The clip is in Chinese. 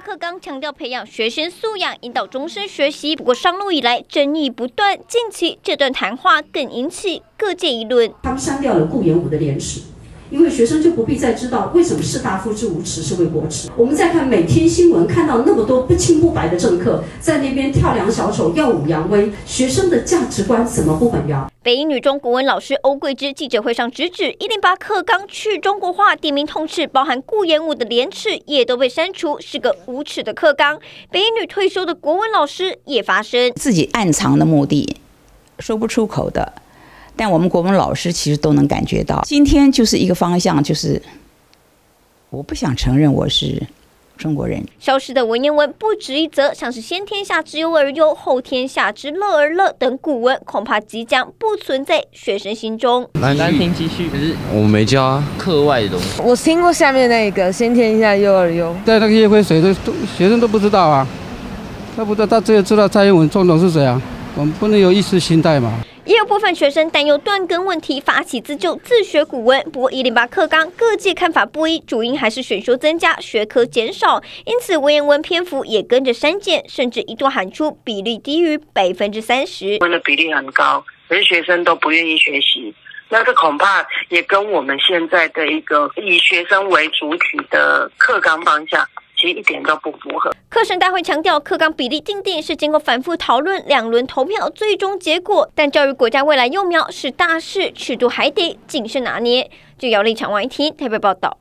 巴克刚强调培养学生素养，引导终身学习。不过上路以来争议不断，近期这段谈话更引起各界议论。他们删掉了顾炎武的廉耻，因为学生就不必再知道为什么士大夫之无耻是为国耻。我们再看每天新闻，看到那么多不清不白的政客在那边跳梁小丑、耀武扬威，学生的价值观怎么不混淆？ 北一女中国文老师欧桂芝记者会上直指108课纲去中国化、地名痛斥，包含顾炎武的廉耻也都被删除，是个无耻的课纲。北一女退休的国文老师也发声，自己暗藏的目的，说不出口的，但我们国文老师其实都能感觉到。今天就是一个方向，就是我不想承认我是 中国人。消失的文言文不止一则，像是“先天下之忧而忧，后天下之乐而乐”等古文，恐怕即将不存在学生心中。难听继续，可是我没教啊，课外的东西。我听过下面那一个“先天下忧而忧”，在那个叶辉谁都学生都不知道啊，他不知道，他只有知道蔡英文总统是谁啊，我们不能有意识心态嘛。 也有部分学生担忧断根问题，发起自救自学古文。不过108课纲各界看法不一，主因还是选修增加，学科减少，因此文言文篇幅也跟着删减，甚至一度喊出比例低于30%。文的比例很高，可是学生都不愿意学习。那这恐怕也跟我们现在的一个以学生为主体的课纲方向， 其实一点都不符合。课审大会强调，课纲比例定定是经过反复讨论、2轮投票，最终结果。但教育国家未来幼苗是大事，尺度还得谨慎拿捏。就姚立强、王一婷台北报道。